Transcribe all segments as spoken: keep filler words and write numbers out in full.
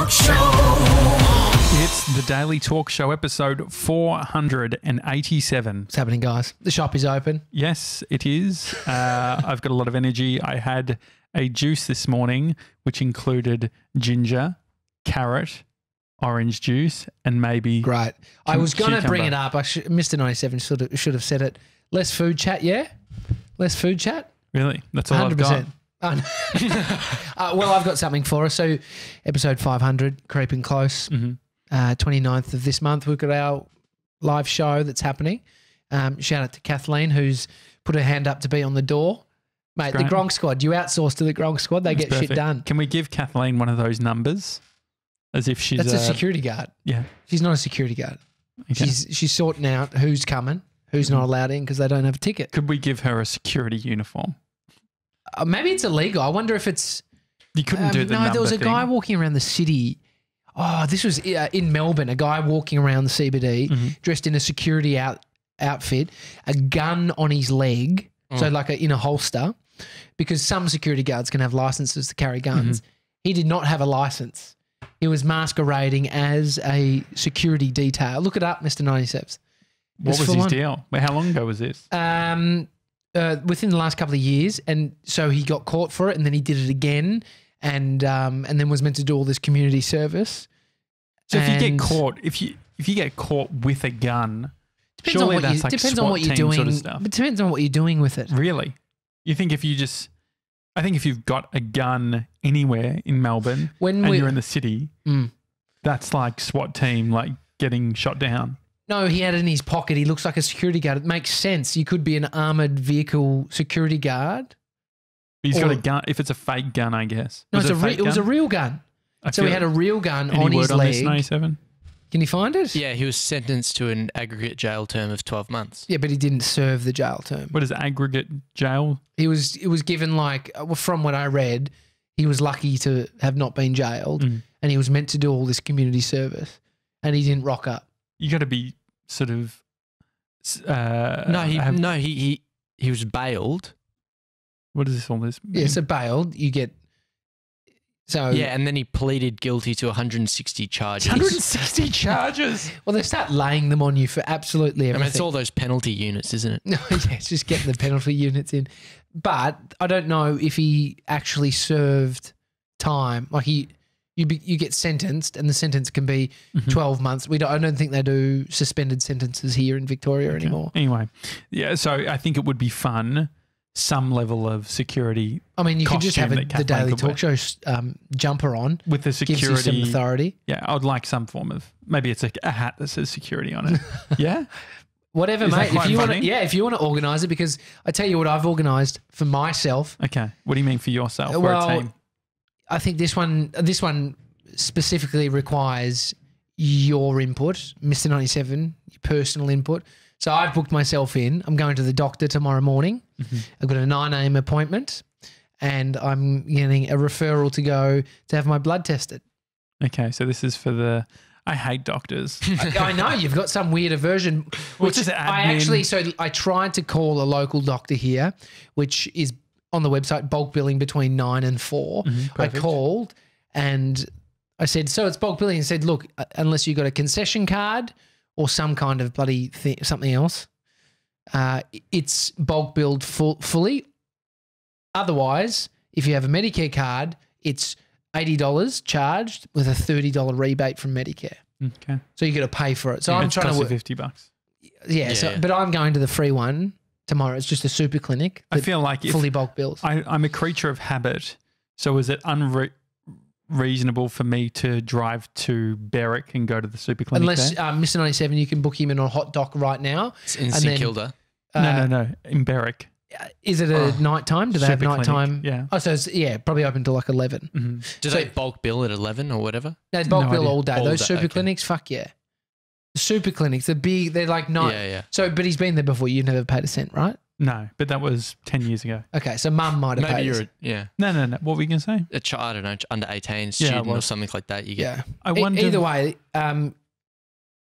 Talk Show. It's the Daily Talk Show, episode four hundred eighty-seven. What's happening, guys? The shop is open. Yes, it is. Uh, I've got a lot of energy. I had a juice this morning, which included ginger, carrot, orange juice, and maybe Great. I was going to bring it up. I sh Mister ninety-seven should have, should have said it. Less food chat, yeah? Less food chat? Really? That's all one hundred percent. I've got. uh, well, I've got something for us. So episode five hundred, creeping close. Mm-hmm. Uh, twenty-ninth of this month, we've got our live show that's happening. Um, shout out to Kathleen, who's put her hand up to be on the door. Mate, Great. The Gronk Squad, you outsource to the Gronk Squad, they that's get perfect. Shit done. Can we give Kathleen one of those numbers as if she's That's a, a security guard. Yeah. She's not a security guard. Okay. She's, she's sorting out who's coming, who's mm-hmm. not allowed in because they don't have a ticket. Could we give her a security uniform? Uh, maybe it's illegal. I wonder if it's – You couldn't um, do the no, number No, there was a thing. guy walking around the city – Oh, this was in Melbourne, a guy walking around the C B D mm-hmm. dressed in a security out, outfit, a gun on his leg, mm. so like a, in a holster, because some security guards can have licenses to carry guns. Mm-hmm. He did not have a license. He was masquerading as a security detail. Look it up, Mister ninety-seven. What was his on. deal? How long ago was this? Um, uh, within the last couple of years, and so he got caught for it and then he did it again. And um and then was meant to do all this community service. So if you get caught, if you if you get caught with a gun, depends surely on what that's you, like depends on what you're doing. Sort of stuff. It depends on what you're doing with it. Really, you think if you just, I think if you've got a gun anywhere in Melbourne when and you're in the city, mm. that's like SWAT team, like getting shot down. No, he had it in his pocket. He looks like a security guard. It makes sense. You could be an armored vehicle security guard. He's or, got a gun. If it's a fake gun, I guess. No, was it's a re, it was a real gun. I so he had a real gun on his on leg. This ninety-seven? Can you find it? Yeah, he was sentenced to an aggregate jail term of twelve months. Yeah, but he didn't serve the jail term. What is aggregate jail? He was. It was given like from what I read, he was lucky to have not been jailed, mm. and he was meant to do all this community service, and he didn't rock up. You got to be sort of. Uh, no, he have, no he he he was bailed. What is this all this? Yeah, so bailed, you get so yeah, and then he pleaded guilty to one hundred sixty charges. one hundred sixty charges. Well, they start laying them on you for absolutely everything. I mean, it's all those penalty units, isn't it? No, yeah, it's just getting the penalty units in. But I don't know if he actually served time. Like he, you be, you get sentenced, and the sentence can be mm-hmm. twelve months. We don't. I don't think they do suspended sentences here in Victoria okay. anymore. Anyway, yeah. So I think it would be fun. Some level of security. I mean, you could just have a, the Daily Talk Show um, jumper on with the security. Gives you some authority. Yeah, I'd like some form of maybe it's a, a hat that says security on it. Yeah, whatever, Is mate. If you want, yeah, if you want to organise it, because I tell you what, I've organised for myself. Okay, what do you mean for yourself? Well, for a team? I think this one, this one specifically requires your input, Mister ninety-seven, your personal input. So I've booked myself in. I'm going to the doctor tomorrow morning. Mm-hmm. I've got a nine A M appointment and I'm getting a referral to go to have my blood tested. Okay, so this is for the – I hate doctors. I, I know. You've got some weird aversion. Which is I actually – so I tried to call a local doctor here, which is on the website, bulk billing between nine and four. Mm-hmm, I called and I said, so it's bulk billing. He said, look, unless you've got a concession card – or some kind of bloody thing, something else, uh, it's bulk billed full, fully. Otherwise, if you have a Medicare card, it's eighty dollars charged with a thirty dollar rebate from Medicare. Okay. So you got to pay for it. So yeah, I'm trying to work. fifty bucks. Yeah, yeah, so, yeah. But I'm going to the free one tomorrow. It's just a super clinic. I feel like fully if bulk billed. I, I'm a creature of habit. So is it unre reasonable for me to drive to Berwick and go to the super clinic? Unless um, Mister ninety-seven, you can book him in on Hot Doc right now. It's in St Kilda. Uh, no, no, no, in Berwick. Is it a oh, night time? Do they have night time? Yeah. Oh, so it's, yeah, probably open till like eleven. Mm-hmm. Do so, they bulk bill at eleven or whatever? No, bulk no bill idea. all day. All Those day, super okay. clinics, fuck yeah. Super clinics, they're big, they're like night. Yeah, yeah. So, but he's been there before. You never paid a cent, right? No, but that was ten years ago. Okay, so mum might have Maybe paid. You're a, yeah. No, no, no. What were you going to say? A child, I don't know, under eighteen student yeah, or something like that. You get. Yeah. I e wonder either way, um,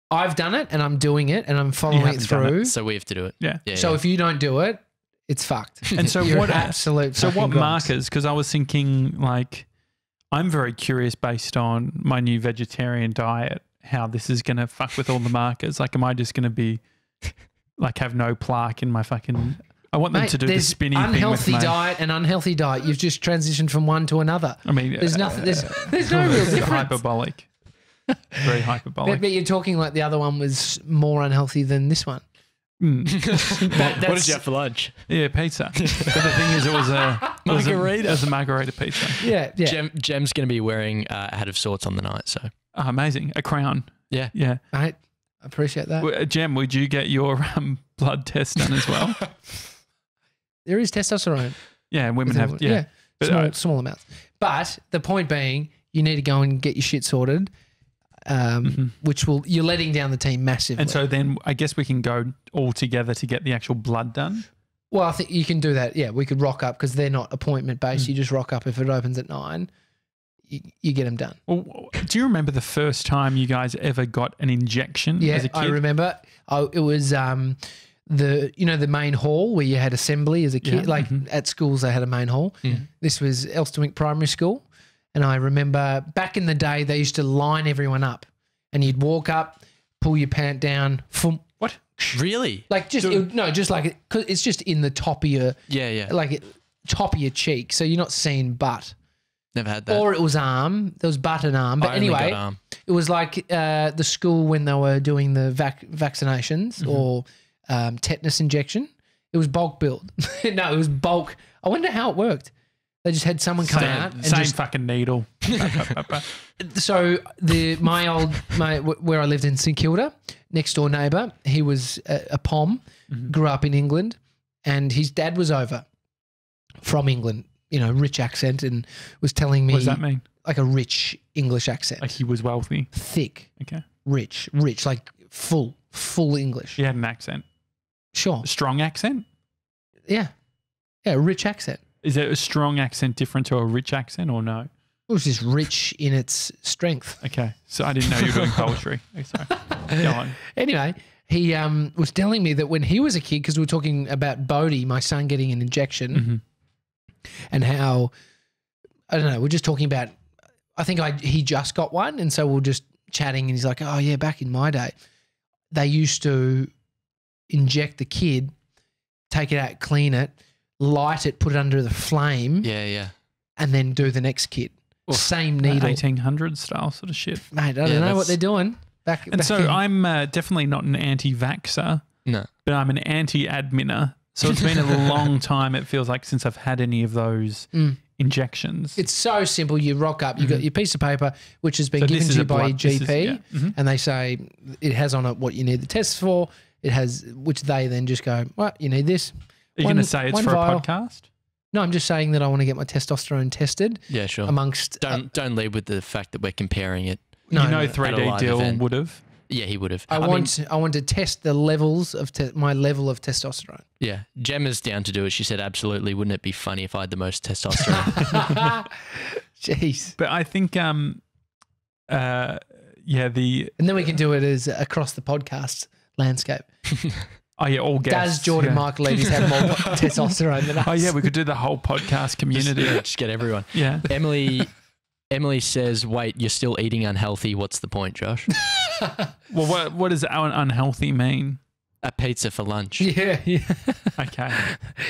I've done it and I'm doing it and I'm following it through. It, so we have to do it. Yeah. yeah so yeah. if you don't do it, it's fucked. And so what absolute. So what markers? Because I was thinking like I'm very curious, based on my new vegetarian diet, how this is going to fuck with all the markers. Like, am I just going to be like, have no plaque in my fucking... I want them Mate, to do the spinny thing with unhealthy diet and unhealthy diet. You've just transitioned from one to another. I mean, there's uh, nothing. There's, uh, there's no real difference. Hyperbolic. Very hyperbolic. But, but you're talking like the other one was more unhealthy than this one. Mm. that, what did you have for lunch? Yeah, pizza. But the thing is, it was a margarita. It was a margarita pizza. Yeah, yeah. Gem, Gem's going to be wearing uh, a hat of sorts on the night. So oh, amazing, a crown. Yeah, yeah. I appreciate that. Gem, would you get your um, blood test done as well? There is testosterone. Yeah, women have it, yeah, yeah. But, small, uh, small amounts. But the point being, you need to go and get your shit sorted. Um, mm-hmm. Which will, you're letting down the team massively. And so then I guess we can go all together to get the actual blood done. Well, I think you can do that. Yeah, we could rock up because they're not appointment based. Mm. You just rock up. If it opens at nine, you, you get them done. Well, do you remember the first time you guys ever got an injection? Yeah, as a kid? I remember. I, it was um, the you know the main hall where you had assembly as a kid. Yeah. Like mm-hmm. at schools, they had a main hall. Yeah. This was Elsternwick Primary School. And I remember back in the day they used to line everyone up and you'd walk up, pull your pant down. Foom, what? Really? Like just it, no, just like it, cause it's just in the top of your yeah, yeah, like it, top of your cheek, so you're not seeing butt. Never had that. Or it was arm. There was butt and arm. But I anyway, arm. It was like uh, the school when they were doing the vac vaccinations mm-hmm. or um, tetanus injection. It was bulk build. No, it was bulk. I wonder how it worked. They just had someone come same, out and same just, fucking needle. So the my old my where I lived in St Kilda, next door neighbour, he was a, a pom, mm-hmm. grew up in England, and his dad was over from England, you know, rich accent, and was telling me. What does that mean? Like a rich English accent. Like he was wealthy, thick, okay, rich, rich, like full, full English. He had an accent. Sure. A strong accent. Yeah, yeah, a rich accent. Is it a strong accent different to a rich accent or no? It was just rich in its strength. Okay. So I didn't know you were doing poetry. Sorry. Go on. Anyway, he um, was telling me that when he was a kid, because we were talking about Bodhi, my son, getting an injection mm-hmm. and how, I don't know, we're just talking about, I think I he just got one and so we're just chatting and he's like, oh, yeah, back in my day, they used to inject the kid, take it out, clean it, light it, put it under the flame. Yeah, yeah. And then do the next kit. Oof, same needle. eighteen hundred style sort of shit. Mate, I don't yeah, know what they're doing. Back, and back so in. I'm uh, definitely not an anti-vaxxer. No. But I'm an anti-adminer. So it's been a long time, it feels like, since I've had any of those mm. injections. It's so simple. You rock up. You've mm-hmm. got your piece of paper, which has been so given to you by blood, your G P, is, yeah. mm-hmm. and they say it has on it what you need the test for. It has, which they then just go, well, you need this. Are you going to say it's for vial. a podcast? No, I'm just saying that I want to get my testosterone tested. Yeah, sure. Amongst don't uh, don't lead with the fact that we're comparing it. No, you know, no, three D Dill would have. Yeah, he would have. I, I want mean, I want to test the levels of te my level of testosterone. Yeah, Gemma's down to do it. She said, "Absolutely, wouldn't it be funny if I had the most testosterone?" Jeez. But I think um, uh, yeah, the and then we can do it as across the podcast landscape. Oh, yeah, all guests. Does Jordan yeah. Michael Levy's have more testosterone than us? Oh, yeah, we could do the whole podcast community. Just, yeah, just get everyone. Yeah. Emily Emily says, wait, you're still eating unhealthy. What's the point, Josh? Well, what, what does unhealthy mean? A pizza for lunch. Yeah, yeah. Okay.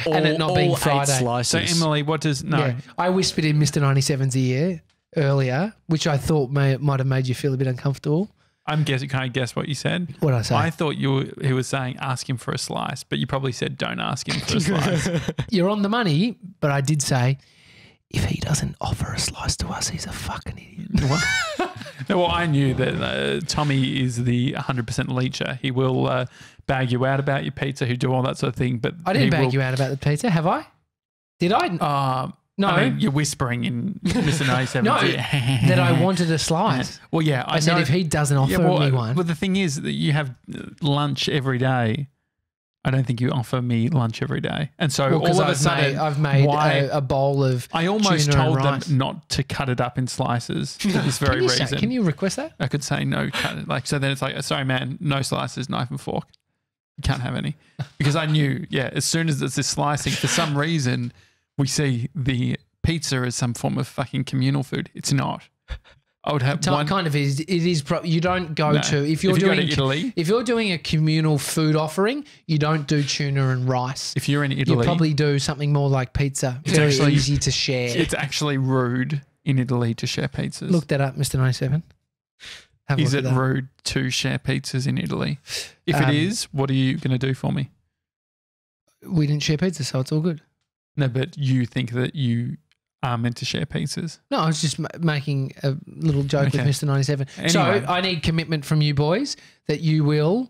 All, and it not all being Friday. Eight slices. So, Emily, what does – no. Yeah. I whispered in Mister ninety-seven's ear earlier, which I thought may, might have made you feel a bit uncomfortable. I'm guessing. Can I guess what you said? What did I say? I thought you were, he was saying ask him for a slice, but you probably said don't ask him for a slice. You're on the money, but I did say if he doesn't offer a slice to us, he's a fucking idiot. What? No, well, I knew that uh, Tommy is the one hundred percent leecher. He will uh, bag you out about your pizza, he'll do all that sort of thing. But I didn't bag will... you out about the pizza, have I? Did I? Uh, No, I mean, you're whispering in Mister ninety-seven. No, that I wanted a slice. Well, yeah, I, I said know. if he doesn't offer yeah, well, me one. Well, the thing is that you have lunch every day. I don't think you offer me lunch every day, and so well, all of I've a sudden, made, I've made why, a, a bowl of. I almost tuna told and rice. them not to cut it up in slices for this very can you reason. Say, can you request that? I could say no, cut it. Like so, then it's like, sorry, man, no slices, knife and fork. You can't have any because I knew. Yeah, as soon as it's this slicing, for some reason. We see the piece pizza as some form of fucking communal food. It's not. I would have one. Kind of is. It is. Pro you don't go no. to if you're if you doing go to Italy. If you're doing a communal food offering, you don't do tuna and rice. If you're in Italy, you probably do something more like pizza. It's Very actually, easy to share. It's actually rude in Italy to share pizzas. Look that up, Mister ninety-seven. Have is it rude to share pizzas in Italy? If um, it is, what are you going to do for me? We didn't share pizza, so it's all good. No, but you think that you are meant to share pizzas? No, I was just m making a little joke okay. with Mister ninety-seven. Anyway. So I need commitment from you boys that you will...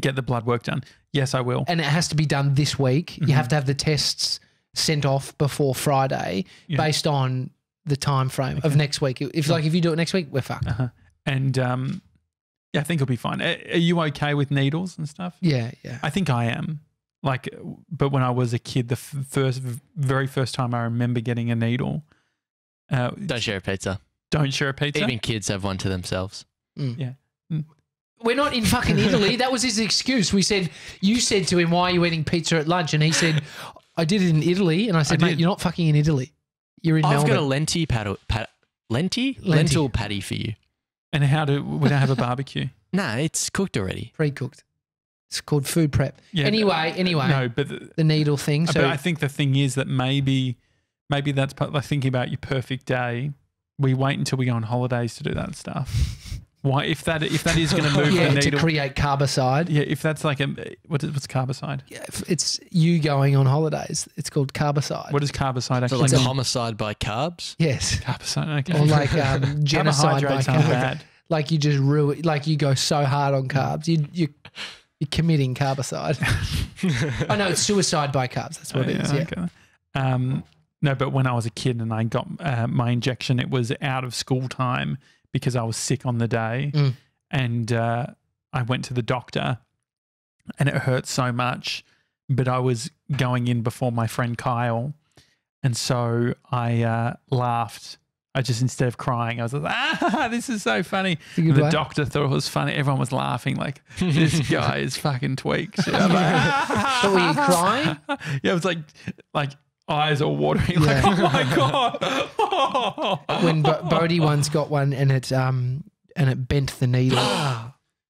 get the blood work done. Yes, I will. And it has to be done this week. Mm-hmm. You have to have the tests sent off before Friday yeah. based on the time frame okay. of next week. If yeah. like if you do it next week, we're fucked. Uh-huh. And um, yeah, I think it'll be fine. Are, are you okay with needles and stuff? Yeah, yeah. I think I am. Like, but when I was a kid, the first, very first time I remember getting a needle. Uh, don't share a pizza. Don't share a pizza. Even kids have one to themselves. Mm. Yeah. Mm. We're not in fucking Italy. That was his excuse. We said, you said to him, why are you eating pizza at lunch? And he said, I did it in Italy. And I said, I mate, did. You're not fucking in Italy. You're in I've Melbourne. I've got a lenti paddle, pad, lenti? lenti? lentil patty for you. And how do we don't have a barbecue? No, nah, it's cooked already. Pre-cooked. It's called food prep. Yeah, anyway, anyway. No, but the, the needle thing. So but I think the thing is that maybe, maybe that's part, like thinking about your perfect day. We wait until we go on holidays to do that stuff. Why, if that if that is going to move yeah, the needle to create carbicide? Yeah, if that's like a what is, what's carbicide? Yeah, it's you going on holidays. It's called carbicide. What is carbicide? Actually, so like it's a homicide by carbs. Yes, carbicide. Okay. Or like um, genocide by carbs. Like you just ruin. Like you go so hard on carbs. You you. You're committing carbicide. I know oh, it's suicide by carbs. That's what oh, it is. Yeah. Okay. Um, no, but when I was a kid and I got uh, my injection, it was out of school time because I was sick on the day, mm. and uh, I went to the doctor, and it hurt so much. But I was going in before my friend Kyle, and so I uh, laughed. I just, instead of crying, I was like, ah, this is so funny. The doctor thought it was funny. Everyone was laughing like, this guy is fucking tweaked. Yeah, like, ah. So were you crying? Yeah, it was like, like eyes all watering. Yeah. Like, oh my God. Oh. When Bo Bodie once got one and it, um, and it bent the needle.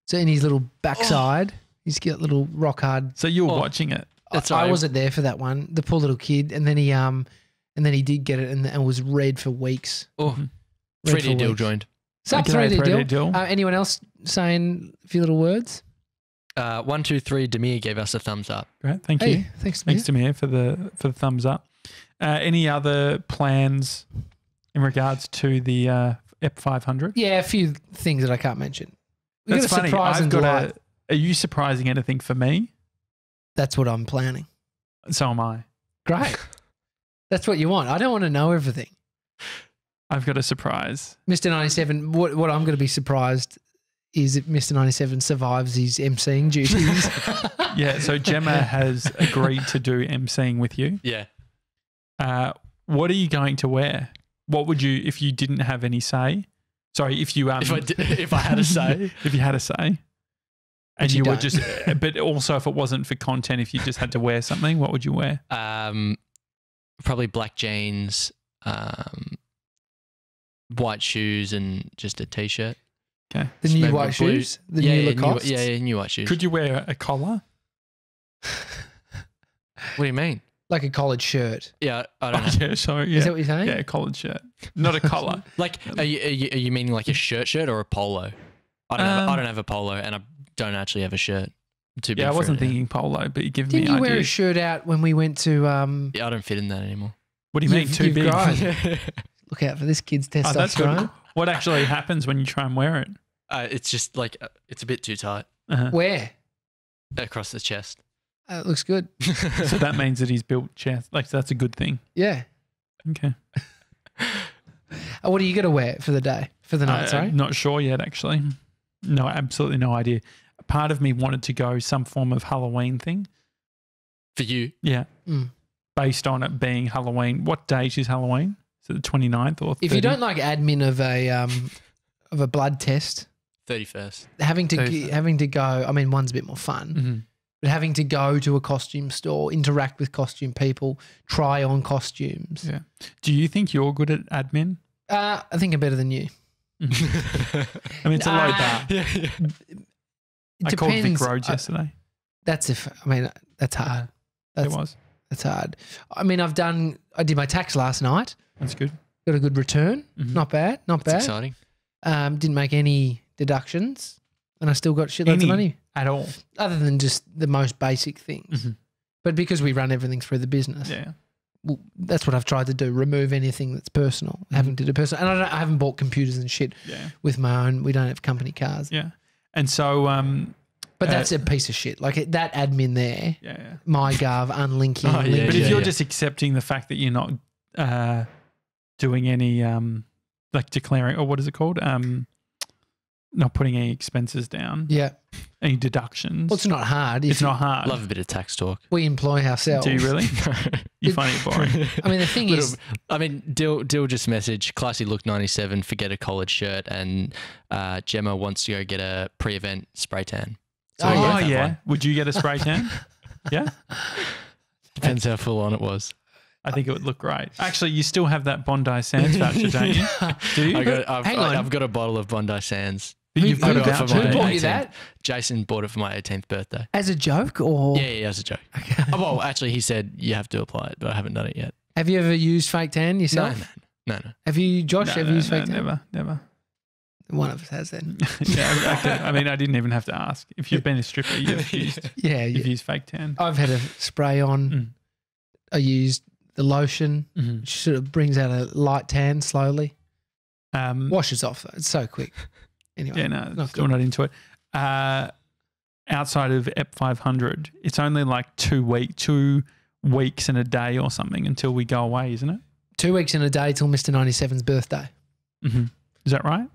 So in his little backside, he's got little rock hard. So you were oh. watching it. That's I, right. I wasn't there for that one. The poor little kid. And then he, um, And then he did get it and, and was red for weeks. Oh, three D Dill joined. Sup, three D Dill. Uh, anyone else saying a few little words? Uh, one, two, three. Demir gave us a thumbs up. Great, thank hey, you. Thanks, Demir. Thanks, Demir, for the for the thumbs up. Uh, any other plans in regards to the uh, E P five hundred? Yeah, a few things that I can't mention. We've That's got a funny. Surprise I've and got a, are you surprising anything for me? That's what I'm planning. So am I. Great. That's what you want. I don't want to know everything. I've got a surprise. Mister ninety-seven, what, what I'm going to be surprised is if Mister ninety-seven survives his emceeing duties. Yeah, so Gemma has agreed to do emceeing with you. Yeah. Uh, what are you going to wear? What would you, if you didn't have any say? Sorry, if you... Um, if, I did, if I had a say. If you had a say. And you, you were just... But also if it wasn't for content, if you just had to wear something, what would you wear? Um... Probably black jeans, um, white shoes, and just a t-shirt. Okay. The new Maybe white shoes? The yeah, new yeah, Lacoste? New, yeah, yeah, new white shoes. Could you wear a collar? What do you mean? Like a collared shirt. Yeah, I don't oh, know. Yeah, sorry, yeah. Is that what you're saying? Yeah, a collared shirt. Not a collar. Like, are you, are, you, are you meaning like a shirt shirt or a polo? I don't, um, have, I don't have a polo, and I don't actually have a shirt. Too yeah, I wasn't thinking it. Polo, but you give me an idea. Didn't you wear a shirt out when we went to... Um, yeah, I don't fit in that anymore. What do you you've, mean, too big? Look out for this kid's testosterone. Oh, what actually happens when you try and wear it? Uh, it's just like, uh, it's a bit too tight. Uh-huh. Where? Across the chest. Uh, it looks good. So that means that he's built chest. Like, that's a good thing. Yeah. Okay. uh, what are you going to wear for the day, for the night, uh, sorry? I'm not sure yet, actually. No, absolutely no idea. Part of me wanted to go some form of Halloween thing. For you? Yeah. Mm. Based on it being Halloween. What date is Halloween? Is it the twenty-ninth or thirtieth? If you don't like admin of a um, of a blood test. thirty-first. Having to thirty-first. Having to go, I mean, one's a bit more fun. Mm-hmm. but having to go to a costume store, interact with costume people, try on costumes. Yeah. Do you think you're good at admin? Uh, I think I'm better than you. I mean, it's a low bar. Yeah, yeah. I called Vic Rhodes yesterday. I, that's if, I mean, that's hard. That's, it was. That's hard. I mean, I've done, I did my tax last night. That's good. Got a good return. Mm-hmm. Not bad. Not that's bad. Exciting. Um, didn't make any deductions and I still got shitloads of money. At all. Other than just the most basic things. Mm-hmm. But because we run everything through the business. Yeah. Well, that's what I've tried to do, remove anything that's personal, mm-hmm. having to do personal. And I, don't, I haven't bought computers and shit yeah. with my own. We don't have company cars. Yeah. And so... Um, but uh, that's a piece of shit. Like that admin there, yeah, yeah. MyGov, unlinking. Oh, yeah, but yeah, if you're yeah. just accepting the fact that you're not uh, doing any, um, like declaring, or what is it called? Um, not putting any expenses down. Yeah. Any deductions. Well, it's not hard. It's not hard. Love a bit of tax talk. We employ ourselves. Do you really? You find it boring. I mean, the thing Little, is... I mean, Dill, Dill just messaged, classy look ninety-seven, forget a collared shirt, and uh, Gemma wants to go get a pre-event spray tan. So oh, yeah. One. Would you get a spray tan? Yeah? Depends how full on it was. I think it would look great. Actually, you still have that Bondi Sands voucher, don't you? Do you? I got, I've, Hang on. I've got a bottle of Bondi Sands. Who, You've got, got it for my Who bought you that? Jason bought it for my eighteenth birthday. As a joke or? Yeah, yeah, as a joke. Okay. Oh, well, actually, he said you have to apply it, but I haven't done it yet. Have you ever used fake tan yourself? No, no, no. no. Have you, Josh, no, ever no, used no, fake tan? Never, never. One of us has then. yeah, okay. I mean, I didn't even have to ask. If you've been a stripper, you've used, yeah, you've yeah. used fake tan. I've had a spray on. Mm. I used the lotion, mm-hmm. which sort of brings out a light tan slowly. Um, Washes off. It's so quick. Anyway, yeah, no, not still good. Not into it. Uh, outside of E P five hundred, it's only like two week, two weeks and a day or something until we go away, isn't it? Two weeks and a day till Mister ninety-seven's birthday. Mm-hmm. Is that right?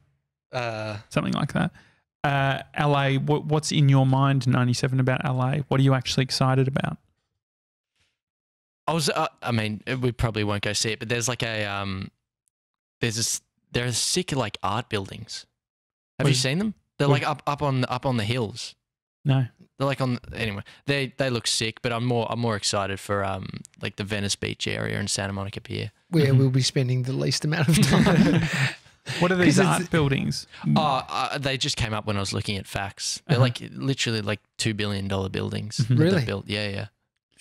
Uh, something like that. Uh, L A, what, what's in your mind, ninety-seven, about L A? What are you actually excited about? I was. Uh, I mean, we probably won't go see it, but there's like a um, there's this, there are sick like art buildings. Have you seen them? They're like up up on up on the hills. No, they're like on anyway. They they look sick, but I'm more I'm more excited for um like the Venice Beach area and Santa Monica Pier, where mm-hmm. we'll be spending the least amount of time. What are these art buildings? Oh, uh, they just came up when I was looking at facts. They're uh-huh. like literally like two billion dollar buildings. Mm-hmm. Really? Built. Yeah, yeah.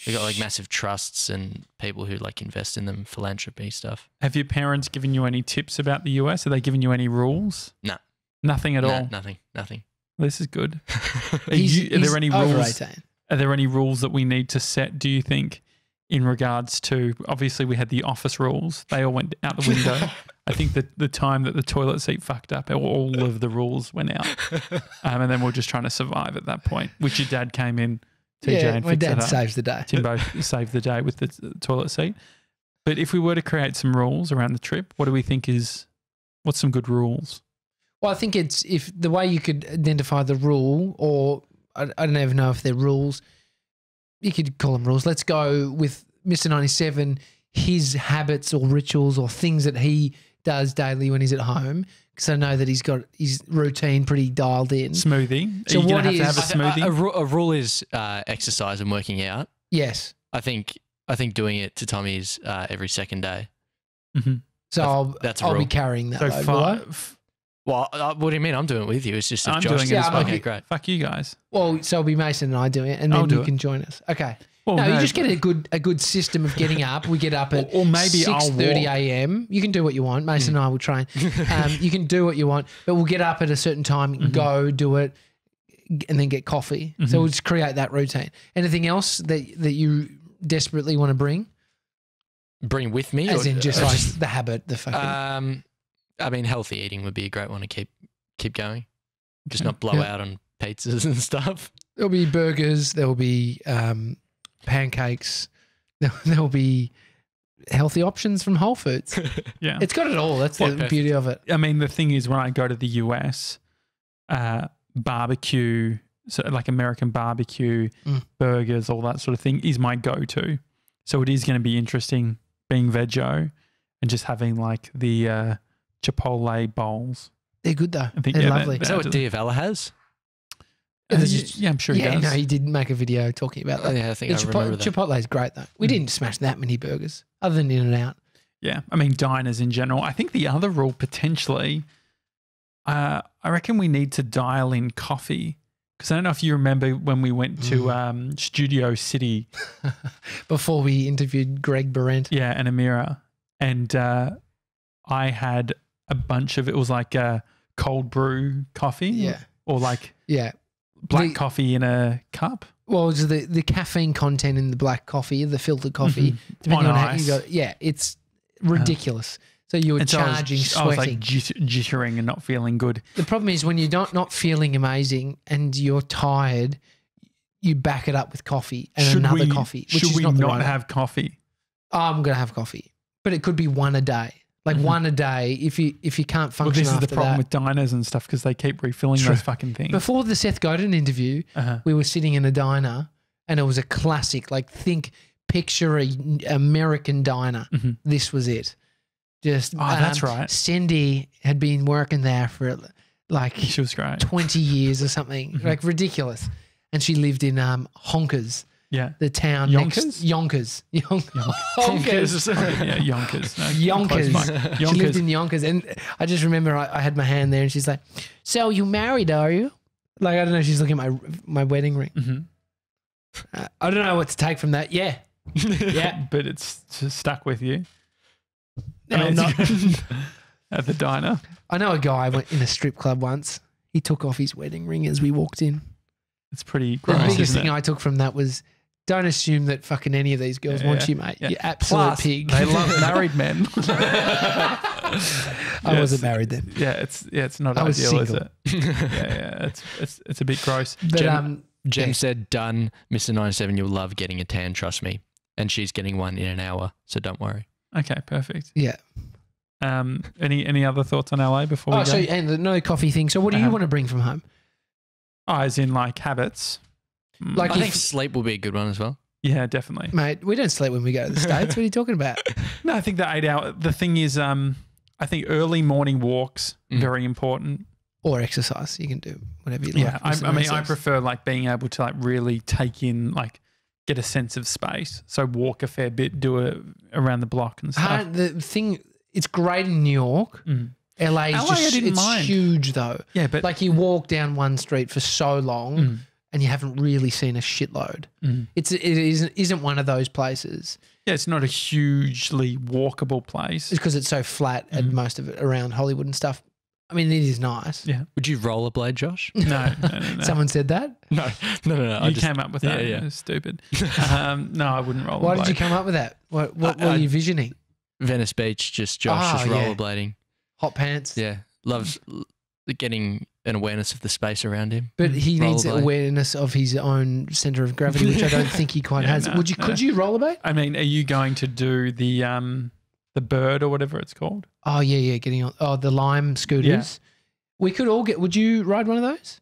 They got like massive trusts and people who like invest in them, philanthropy stuff. Have your parents given you any tips about the U S? Are they giving you any rules? No. Nothing at no, all. Nothing. Nothing. This is good. Are, you, are there any rules? Are there any rules that we need to set? Do you think, in regards to obviously we had the office rules, they all went out the window. I think that the time that the toilet seat fucked up, all of the rules went out, um, and then we're just trying to survive at that point. Which your dad came in, T J, yeah, and my fixed dad that up. Saves the day. Timbo saved the day with the toilet seat. But if we were to create some rules around the trip, what do we think is? What's some good rules? Well, I think it's if the way you could identify the rule, or I, I don't even know if they're rules. You could call them rules. Let's go with Mister ninety-seven, his habits or rituals or things that he does daily when he's at home, because I know that he's got his routine pretty dialed in. Smoothie. So Are you what is, have to have a, smoothie? A, a, a rule is uh, exercise and working out. Yes. I think I think doing it to Tommy's uh, every second day. Mm-hmm. So th I'll, that's I'll be carrying that. So though, five. Well, uh, what do you mean? I'm doing it with you. It's just I'm Josh doing it. Yeah, well. Okay, great. Fuck you guys. Well, so it'll be Mason and I doing it, and then I'll you can it. Join us. Okay. Well, no, no, you just get a good a good system of getting up. We get up at or, or maybe six thirty a m. You can do what you want. Mason mm. and I will train. Um, you can do what you want, but we'll get up at a certain time, mm-hmm. go do it, and then get coffee. Mm-hmm. So we'll just create that routine. Anything else that that you desperately want to bring? Bring with me, as or, in just uh, like just, the habit, the fucking. Um, I mean, healthy eating would be a great one to keep keep going. Just not blow yeah. out on pizzas and stuff. There'll be burgers. There'll be um, pancakes. There'll, there'll be healthy options from Whole Foods. Yeah. It's got it all. That's well, the perfect. beauty of it. I mean, the thing is when I go to the U S, uh, barbecue, so like American barbecue, mm. burgers, all that sort of thing is my go-to. So it is going to be interesting being veggie and just having like the uh, – Chipotle bowls. They're good though. I think, They're yeah, lovely. That, that, is that what D F L has? Uh, you, yeah, I'm sure he yeah, does. No, he did make a video talking about that. Yeah, I think yeah, I Chipotle, remember that. Chipotle's great, though. We mm. didn't smash that many burgers other than In-N-Out. Yeah, I mean, diners in general. I think the other rule potentially, uh, I reckon we need to dial in coffee. Because I don't know if you remember when we went to mm. um, Studio City. Before we interviewed Greg Barrent. Yeah, and Amira. And uh, I had a bunch of, it was like a cold brew coffee. Yeah. Or like. Yeah. Black the, coffee in a cup? Well, it's the, the caffeine content in the black coffee, the filtered coffee, mm-hmm. depending on, on how you go. Yeah, it's ridiculous. Uh, so you were charging, so I was, sweating. I was like jittering and not feeling good. The problem is when you're not, not feeling amazing and you're tired, you back it up with coffee and should another we, coffee. Which should is we not, not right have way. coffee? Oh, I'm going to have coffee. But it could be one a day. Like mm-hmm. one a day, if you if you can't function. Well, this is the problem that. with diners and stuff because they keep refilling True. those fucking things. Before the Seth Godin interview, uh-huh. we were sitting in a diner, and it was a classic. Like think, picture a American diner. Mm-hmm. This was it. Just oh, um, that's right. Cindy had been working there for like she was great. twenty years or something, mm-hmm. like ridiculous, and she lived in um, Honkers. Yeah. The town. Yonkers? Next, Yonkers. Yonkers. Yonkers. Yonkers. yeah, Yonkers. No, Yonkers. Yonkers. She lived in Yonkers. And I just remember I, I had my hand there and she's like, so you married, are you? Like, I don't know. She's looking at my, my wedding ring. Mm-hmm. uh, I don't know what to take from that. Yeah. Yeah. But it's just stuck with you. No, I mean, not. At the diner. I know a guy went in a strip club once. He took off his wedding ring as we walked in. It's pretty gross. The biggest thing it? I took from that was, don't assume that fucking any of these girls yeah, want you, mate. Yeah. You absolute Plus, pig. They love married men. I yeah, wasn't married then. Yeah, it's yeah, it's not I ideal, was single. is it? yeah, yeah, it's it's it's a bit gross. But Jen, um, Jen yeah. said, "Done, Mister ninety-seven. You'll love getting a tan. Trust me." And she's getting one in an hour, so don't worry. Okay, perfect. Yeah. Um. Any any other thoughts on L A before? Oh, we go? so and the no coffee thing. So, what do um, you want to bring from home? Oh, as in like habits. Like I if, think sleep will be a good one as well. Yeah, definitely. Mate, we don't sleep when we go to the States. What are you talking about? No, I think the eight hour, the thing is, um, I think early morning walks, mm. very important. Or exercise. You can do whatever you yeah, like. Yeah, I, I mean, sense. I prefer like being able to like really take in, like get a sense of space. So walk a fair bit, do it around the block and stuff. Uh, the thing, it's great in New York. Mm. L A is just, it's mind. huge though. Yeah, but like you walk down one street for so long mm. and you haven't really seen a shitload. Mm. It's it isn't isn't one of those places. Yeah, it's not a hugely walkable place. It's because it's so flat mm. and most of it around Hollywood and stuff. I mean, it is nice. Yeah. Would you rollerblade, Josh? No, no, no, no. Someone said that? No, no, no. no. You I just, came up with that. Yeah, yeah. It was stupid. um, no, I wouldn't rollerblade. Why did you come up with that? What What uh, were uh, you visioning? Venice Beach, just Josh, oh, just rollerblading. Yeah. Hot pants. Yeah. Loves getting an awareness of the space around him. But he needs awareness of his own centre of gravity, which I don't think he quite yeah, has. No, Would you? No. Could you rollerblade? I mean, are you going to do the um, the bird or whatever it's called? Oh, yeah, yeah. Getting on. Oh, the Lime scooters. Yeah. We could all get. Would you ride one of those?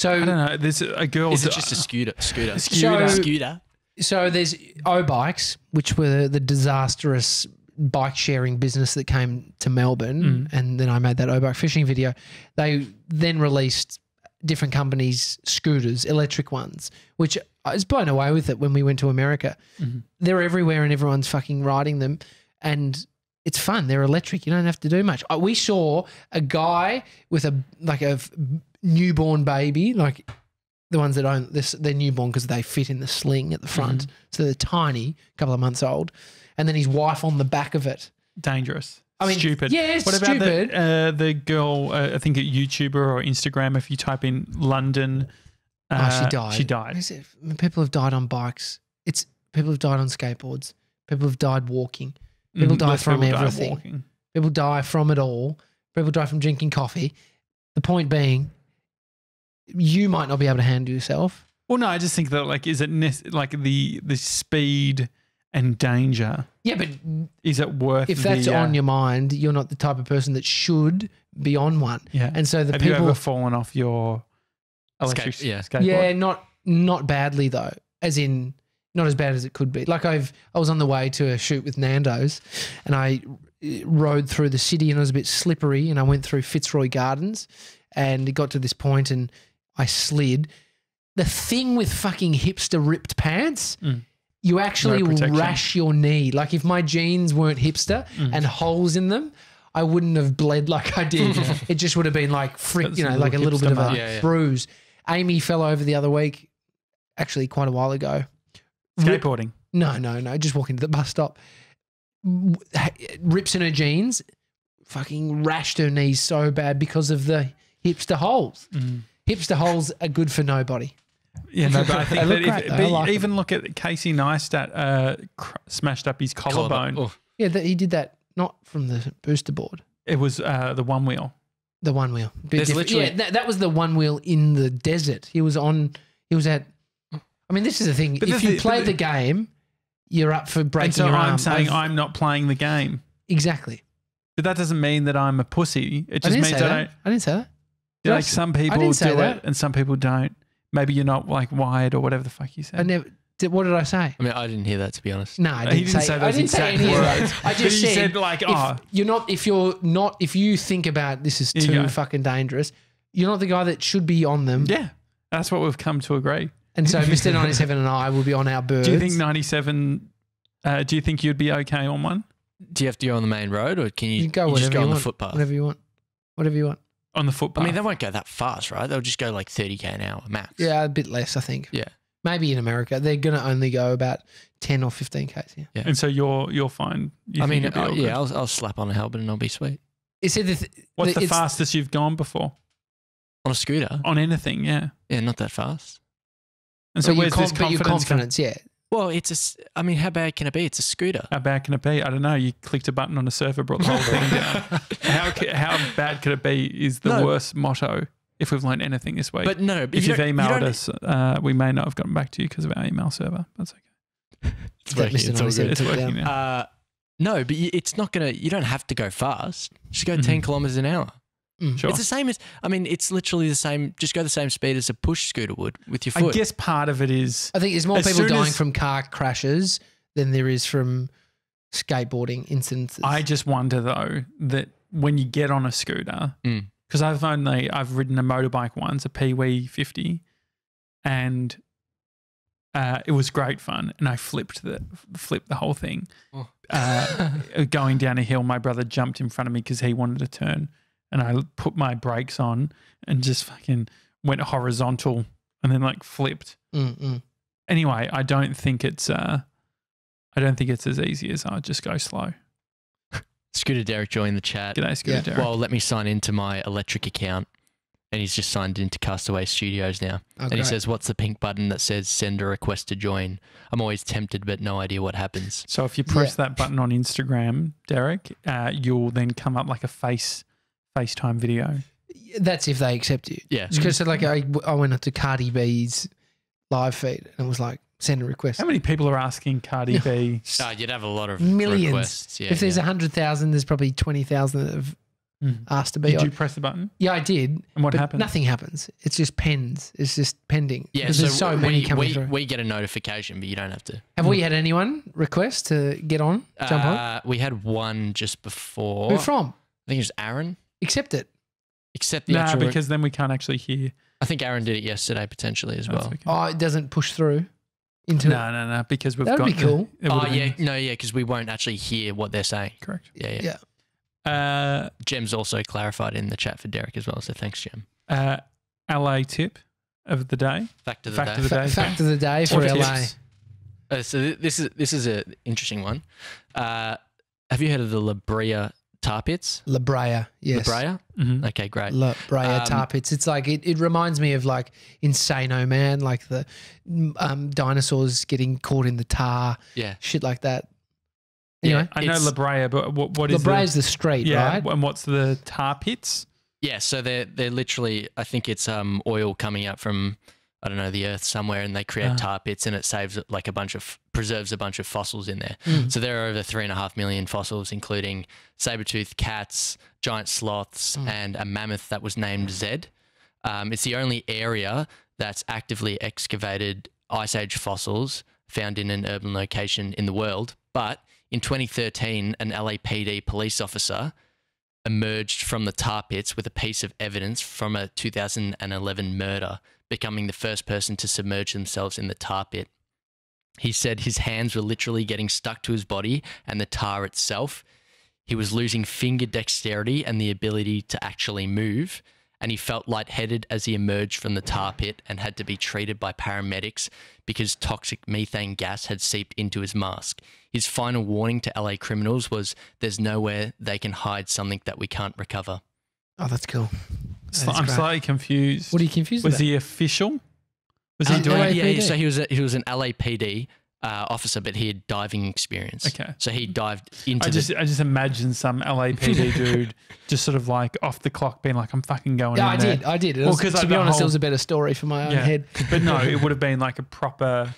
So I don't know. There's a girl. Is it just a scooter? Scooter. Scooter. So, scooter. So there's O-bikes, which were the disastrous bike sharing business that came to Melbourne mm. and then I made that O-bike fishing video. They then released different companies' scooters, electric ones, which I was blown away with it when we went to America. Mm-hmm. They're everywhere and everyone's fucking riding them and it's fun. They're electric. You don't have to do much. We saw a guy with a like a newborn baby, like the ones that own this, they're newborn because they fit in the sling at the front. Mm-hmm. So they're tiny, a couple of months old. And then his wife on the back of it. Dangerous. I mean, stupid. Yeah, what stupid. What about the, uh, the girl, uh, I think a YouTuber or Instagram, if you type in London. Uh, oh, she died. She died. People have died on bikes. It's People have died on skateboards. People have died walking. People mm, die from people everything. Die people die from it all. People die from drinking coffee. The point being, you might not be able to handle yourself. Well, no, I just think that like, is it like the the speed and danger. Yeah, but is it worth? If that's the, uh, on your mind, you're not the type of person that should be on one. Yeah, and so the have people have you ever fallen off your electric skate, yeah. skateboard? Yeah, not not badly though, as in not as bad as it could be. Like I've I was on the way to a shoot with Nando's, and I rode through the city and it was a bit slippery, and I went through Fitzroy Gardens, and it got to this point and I slid. The thing with fucking hipster ripped pants, mm. you actually no rash your knee. Like if my jeans weren't hipster mm. and holes in them, I wouldn't have bled like I did. Yeah. It just would have been like frick, you know, like a little bit of a yeah, yeah. bruise. Amy fell over the other week, actually quite a while ago. Skateboarding? No, no, no. Just walking to the bus stop. Rips in her jeans, fucking rashed her knees so bad because of the hipster holes. Mm. Hipster holes are good for nobody. Yeah, no, but I think that if, be, I like even them. Look at Casey Neistat uh, smashed up his collarbone. Collar. Yeah, that, he did that. Not from the booster board. It was uh, the one wheel. The one wheel. There's literally yeah, that, that was the one wheel in the desert. He was on – he was at – I mean, this is the thing. But if you the, play the, the game, you're up for breaking so your arm. And so I'm saying I've, I'm not playing the game. Exactly. But that doesn't mean that I'm a pussy. It just I means I that. don't – I didn't say that. Did like I, some people do that. it and some people don't. Maybe you're not like wired or whatever the fuck you said. I never – Did, what did I say? I mean, I didn't hear that, to be honest. No, I didn't, he didn't say, say those I didn't exact say words. I just but said, said like, oh. if you're not, if you're not, if you think about this is too fucking dangerous, you're not the guy that should be on them. Yeah, that's what we've come to agree. And so, Mister ninety-seven and I will be on our birds. Do you think ninety-seven? Uh, do you think you'd be okay on one? Do you have to go on the main road, or can you, you, go you just go you on want, the footpath? Whatever you want, whatever you want. On the footpath. I mean, they won't go that fast, right? They'll just go like thirty k an hour max. Yeah, a bit less, I think. Yeah. Maybe in America, they're going to only go about ten or fifteen k's. Yeah. yeah. And so you're you're fine. You I mean, uh, yeah, I'll, I'll slap on a helmet and I'll be sweet. Is it the th What's the, the fastest you've gone before? On a scooter? On anything, yeah. Yeah, not that fast. And so but where's this confidence? Your confidence, yeah. Well, it's a, I mean, how bad can it be? It's a scooter. How bad can it be? I don't know. You clicked a button on a server, brought the whole thing down. How, how bad could it be is the no. worst motto. If we've learned anything this week. But no, but if you you've emailed you us, uh, we may not have gotten back to you because of our email server. That's okay. It's working. It's, all good. it's working now. Uh, no, but you, it's not going to, you don't have to go fast. Just go mm-hmm. ten kilometers an hour. Mm. Sure. It's the same as, I mean, it's literally the same, just go the same speed as a push scooter would with your foot. I guess part of it is. I think there's more people dying from car crashes than there is from skateboarding incidents. I just wonder though that when you get on a scooter, mm. because I've only, I've ridden a motorbike once, a P W fifty, and uh, it was great fun. And I flipped the, flipped the whole thing. Oh. Uh, going down a hill, my brother jumped in front of me because he wanted to turn. And I put my brakes on and just fucking went horizontal and then like flipped. Mm-mm. Anyway, I don't think it's, uh, I don't think it's as easy as I just go slow. Scooter Derek joined the chat. G'day, Scooter yeah. Derek. Well, let me sign into my electric account. And he's just signed into Castaway Studios now. Oh, and great. He says, what's the pink button that says send a request to join? I'm always tempted but no idea what happens. So if you press yeah. that button on Instagram, Derek, uh, you'll then come up like a face FaceTime video. That's if they accept you. Yeah. Because like I, I went up to Cardi B's live feed and it was like, send a request. How many people are asking Cardi B? No, you'd have a lot of millions. Requests. Yeah, if there's yeah. one hundred thousand, there's probably twenty thousand that have mm. asked to be. Did on. you press the button? Yeah, I did. And what happened? Nothing happens. It's just pens. It's just pending. Yeah, so, there's so we, many coming we, through. We get a notification, but you don't have to. Have mm. we had anyone request to get on, jump uh, on? We had one just before. Who from? I think it was Aaron. Accept it. Accept the nah, because then we can't actually hear. I think Aaron did it yesterday potentially as That's well. Okay. Oh, it doesn't push through. Into no, it. no, no, because we've That'd got... That'd be cool. The, oh, yeah. Been. No, yeah, because we won't actually hear what they're saying. Correct. Yeah, yeah. yeah. Uh, Jem's also clarified in the chat for Derek as well, so thanks, Jem. Uh, L A tip of the day. Fact of the Fact day. Of the day. Fact of the day for L A. Uh, so th this is this is an interesting one. Uh, have you heard of the La Brea Tar pits? La Brea, yes. La Brea? Mm-hmm. Okay, great. La Brea um, Tar pits. It's like it, it reminds me of like Insano Man, like the um, dinosaurs getting caught in the tar, yeah, shit like that. Anyway, yeah, I know La Brea, but what, what is La Brea? Is the street, yeah, right? And what's the tar pits? Yeah, so they're they're literally. I think it's um oil coming out from I don't know the earth somewhere, and they create uh. tar pits, and it saves like a bunch of preserves a bunch of fossils in there. Mm. So there are over three and a half million fossils, including saber-toothed cats, giant sloths, mm. and a mammoth that was named Zed. Um, it's the only area that's actively excavated Ice Age fossils found in an urban location in the world. But in twenty thirteen, an L A P D police officer emerged from the tar pits with a piece of evidence from a two thousand eleven murder, becoming the first person to submerge themselves in the tar pit. He said his hands were literally getting stuck to his body and the tar itself. He was losing finger dexterity and the ability to actually move, and he felt lightheaded as he emerged from the tar pit and had to be treated by paramedics because toxic methane gas had seeped into his mask. His final warning to L A criminals was, "There's nowhere they can hide something that we can't recover." Oh, that's cool. That I'm great. slightly confused. What are you confused was about? Was he official? Was he doing? Yeah, so he was a, he was an L A P D uh, officer, but he had diving experience. Okay, so he dived into. I just the I just imagine some L A P D dude just sort of like off the clock, being like, "I'm fucking going." Yeah, I there. did. I did. It well, was, to like be honest, whole, it was a better story for my own yeah. head. But no, it would have been like a proper,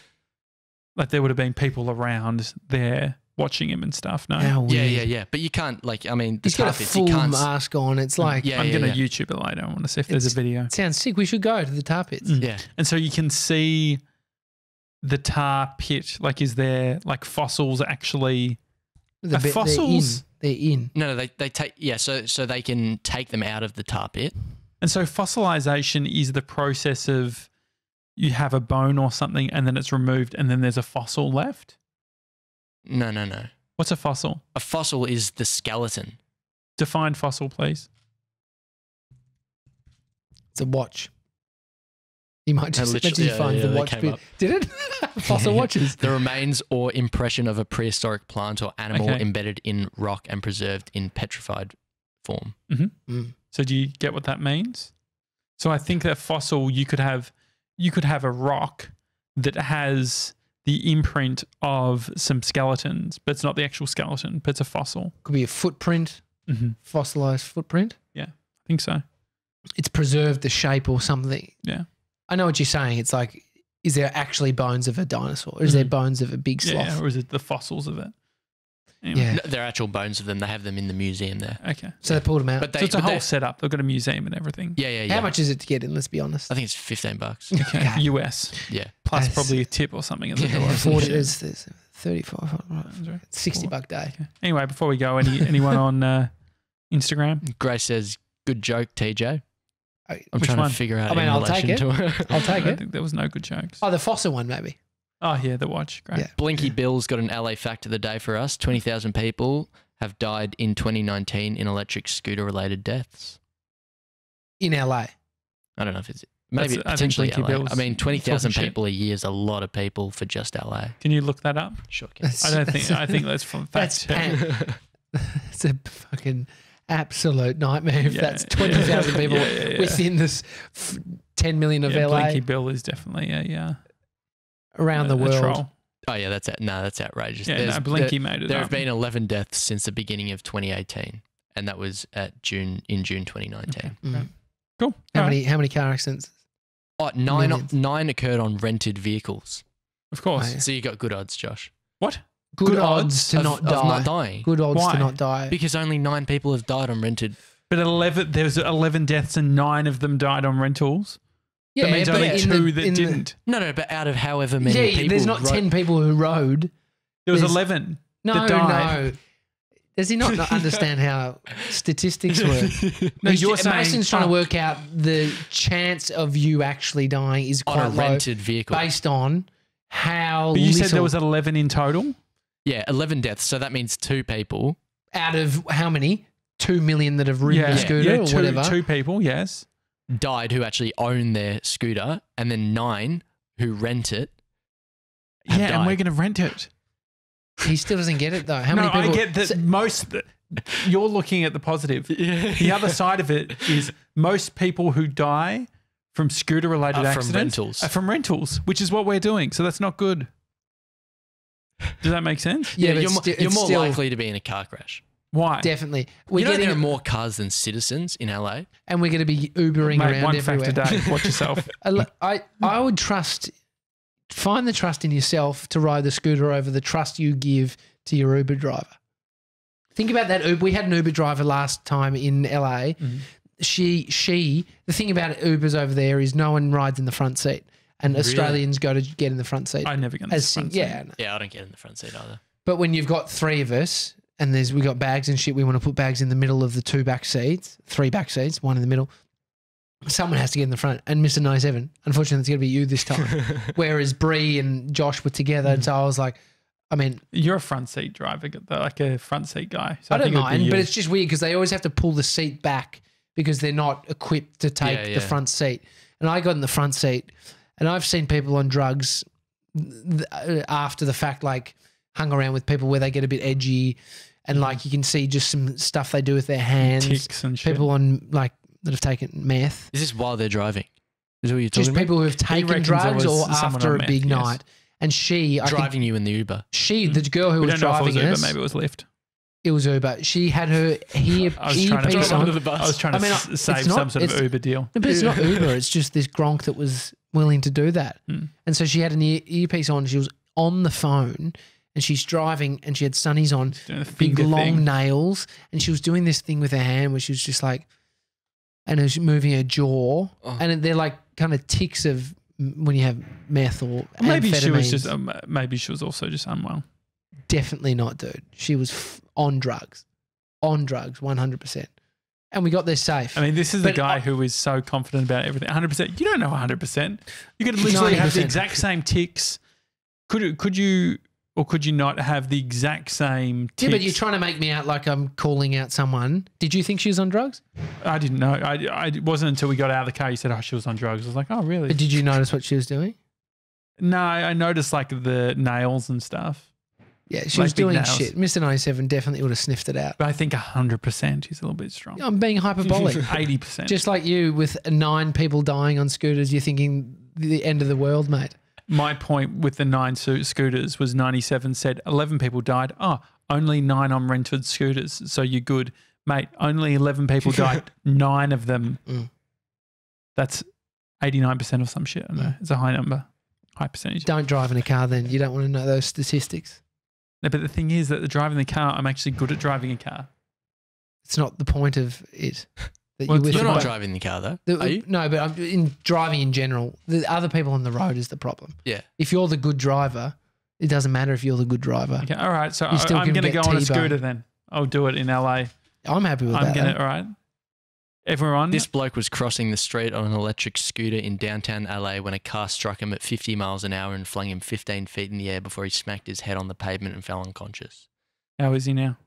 like there would have been people around there watching him and stuff. No, How yeah, weird. yeah, yeah. But you can't like. I mean, he's got a full you can't, mask on. It's like yeah, I'm yeah, gonna yeah. YouTube it later. I want to see if it's, there's a video. It sounds sick. We should go to the tar pits. Mm. Yeah, and so you can see the tar pit. Like, is there like fossils actually? The are fossils. They're in. They're in. No, no, they they take yeah. So so they can take them out of the tar pit. And so fossilization is the process of you have a bone or something, and then it's removed, and then there's a fossil left. No, no, no. What's a fossil? A fossil is the skeleton. Define fossil, please. It's a watch. You might just literally yeah, find yeah, the watch bit. Did it? Fossil watches. The remains or impression of a prehistoric plant or animal okay. embedded in rock and preserved in petrified form. Mm-hmm. mm. So do you get what that means? So I think that fossil, you could have, you could have a rock that has the imprint of some skeletons, but it's not the actual skeleton, but it's a fossil. Could be a footprint, mm-hmm. fossilized footprint. Yeah, I think so. It's preserved the shape or something. Yeah. I know what you're saying. It's like, is there actually bones of a dinosaur? Or is mm-hmm. there bones of a big sloth? Yeah, or is it the fossils of it? Anyway. Yeah. No, they're actual bones of them. They have them in the museum there. Okay. So yeah. they pulled them out. But they, so it's a whole setup. They've got a museum and everything. Yeah, yeah, yeah. How much is it to get in? Let's be honest. I think it's fifteen bucks. Okay. Okay. U S. Yeah. Plus That's, probably a tip or something. Yeah. Like forty is there's thirty-five. Right. sixty buck day. Okay. Anyway, before we go, any anyone on uh, Instagram? Grace says, "Good joke, T J." I, I'm trying one? to figure out. I mean, I'll take it. I'll take it. I think there was no good jokes. Oh, the fossil one maybe. Oh, yeah, the watch. Great. Yeah. Blinky yeah. Bill's got an L A fact of the day for us. twenty thousand people have died in twenty nineteen in electric scooter-related deaths. In L A? I don't know if it's... Maybe That's, potentially I Blinky L A. Bill's I mean, twenty thousand people shit. a year is a lot of people for just L A. Can you look that up? Sure can. I don't think... I think that's from fact check. It's a fucking absolute nightmare if yeah, that's twenty thousand yeah, people yeah, yeah, yeah. within this ten million of yeah, L A. Blinky Bill is definitely... Yeah, yeah. Around the world. Troll. Oh, yeah, that's it. No, that's outrageous. Yeah, no, Blinky there, made it There up. have been eleven deaths since the beginning of twenty eighteen, and that was at June in June twenty nineteen. Okay. Mm. Cool. How All many right. How many car accidents? Oh, nine, o nine occurred on rented vehicles. Of course. Oh, yeah. So you got good odds, Josh. What? Good, good odds, odds to of, not die. Of not dying. Good odds Why? to not die. Because only nine people have died on rented. But eleven, there was eleven deaths and nine of them died on rentals. Yeah, that means yeah, only two the, that didn't. The, no, no, but out of however many yeah, people. Yeah, there's not rode. ten people who rode. There was eleven no, that died. No, Does he not, not understand how statistics work? No, you're saying, Mason's trying to work out the chance of you actually dying is quite on a rented low vehicle. Based on how But you little, said there was eleven in total? Yeah, eleven deaths. So that means two people. Out of how many? Two million that have ridden yeah, a scooter yeah, yeah, or two, whatever? Two people, yes. died who actually own their scooter, and then nine who rent it. Yeah, died. And we're going to rent it. He still doesn't get it, though. How no, many people? I get that so most... The, you're looking at the positive. Yeah. The other side of it is most people who die from scooter-related accidents from rentals. are from rentals, which is what we're doing, so that's not good. Does that make sense? Yeah, yeah you're, mo you're more likely to be in a car crash. Why? Definitely. We're you know there are more cars than citizens in L A? And we're going to be Ubering Mate, around one everywhere. Fact a day. Watch yourself. I, I would trust, find the trust in yourself to ride the scooter over the trust you give to your Uber driver. Think about that. We had an Uber driver last time in L A. Mm-hmm. She, she, the thing about Ubers over there is no one rides in the front seat and really? Australians go to get in the front seat. I never get in the front seat. Yeah, no. yeah, I don't get in the front seat either. But when you've got three of us... and there's we got bags and shit. We want to put bags in the middle of the two back seats, three back seats, one in the middle. Someone has to get in the front, and Mister ninety-seven, unfortunately, it's going to be you this time. Whereas Bree and Josh were together, mm. and so I was like, I mean, you're a front seat driver, like a front seat guy. So I, I don't mind, but it's just weird because they always have to pull the seat back because they're not equipped to take yeah, yeah. the front seat. And I got in the front seat, and I've seen people on drugs after the fact, like hung around with people where they get a bit edgy, and like you can see just some stuff they do with their hands, ticks and shit. People on like. That have taken meth. Is this while they're driving? Is that what you're talking about? Just people who have taken drugs or after a big night. And she... Driving you in the Uber. She, the girl who was driving us... We don't know if it was Uber, maybe it was Lyft. It was Uber. She had her earpiece on. I was trying to drive under the bus. I was trying to save some sort of Uber deal. But it's not Uber. It's just this gronk that was willing to do that. Mm. And so she had an ear, earpiece on. She was on the phone and she's driving and she had sunnies on, big long nails. And she was doing this thing with her hand where she was just like... and is moving her jaw, oh. and they're like kind of ticks of when you have meth or maybe she was just um, maybe she was also just unwell. Definitely not, dude. She was f on drugs, on drugs, one hundred percent. And we got there safe. I mean, this is but the guy I, who is so confident about everything, one hundred percent. You don't know one hundred percent. You could literally ninety percent. Have the exact same ticks. Could could you? Or could you not have the exact same tips? Yeah, but you're trying to make me out like I'm calling out someone. Did you think she was on drugs? I didn't know. I, I it wasn't until we got out of the car you said, oh, she was on drugs. I was like, oh, really? But did you notice what she was doing? No, I noticed like the nails and stuff. Yeah, she like was doing nails. Shit. Mister ninety-seven definitely would have sniffed it out. But I think one hundred percent she's a little bit strong. I'm being hyperbolic. eighty percent. Just like you with nine people dying on scooters, you're thinking the end of the world, mate. My point with the nine scooters was ninety-seven said eleven people died. Oh, only nine on rented scooters, so you're good. Mate, only eleven people died, nine of them. Mm. That's eighty-nine percent or some shit. I know. Mm. It's a high number, high percentage. Don't drive in a car then. You don't want to know those statistics. No, but the thing is that the driving the car, I'm actually good at driving a car. It's not the point of it. Well, you you're not about. Driving the car though, the, are you? No, but I'm in driving in general. The other people on the road is the problem. Yeah. If you're the good driver, it doesn't matter if you're the good driver. Okay, all right. So I, I'm going to go on a scooter then. I'll do it in L A. I'm happy with I'm that. Gonna, all right. Everyone. This bloke was crossing the street on an electric scooter in downtown L A when a car struck him at fifty miles an hour and flung him fifteen feet in the air before he smacked his head on the pavement and fell unconscious. How is he now?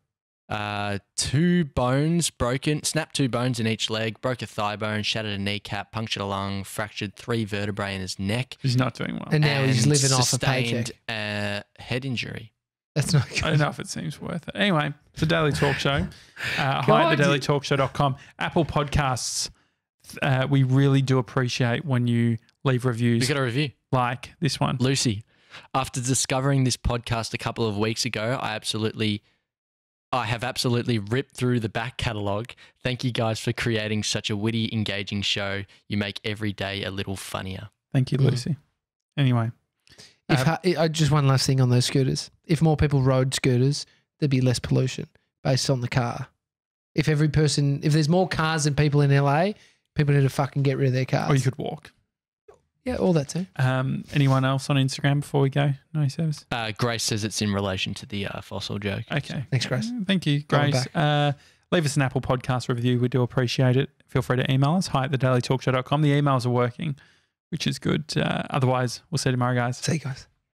Uh, two bones broken, snapped two bones in each leg, broke a thigh bone, shattered a kneecap, punctured a lung, fractured three vertebrae in his neck. He's not doing well. And now and he's living off a paycheck. Sustained a head injury. That's not good enough. It seems worth it. Anyway, it's the Daily Talk Show. Uh, hi at the daily talk show dot com. Apple Podcasts. Uh, we really do appreciate when you leave reviews. We got a review. Like this one. Lucy, after discovering this podcast a couple of weeks ago, I absolutely... I have absolutely ripped through the back catalogue. Thank you guys for creating such a witty, engaging show. You make every day a little funnier. Thank you, Lucy. Mm. Anyway. If uh, just one last thing on those scooters. If more people rode scooters, there'd be less pollution based on the car. If every person, if there's more cars than people in L A, people need to fucking get rid of their cars. Or you could walk. Yeah, all that too. Um, anyone else on Instagram before we go? No service? Uh, Grace says it's in relation to the uh, fossil joke. Okay. Thanks, Grace. Thank you, Grace. Uh, leave us an Apple Podcast review. We do appreciate it. Feel free to email us, hi at the daily talk show dot com. The emails are working, which is good. Uh, otherwise, we'll see you tomorrow, guys. See you guys.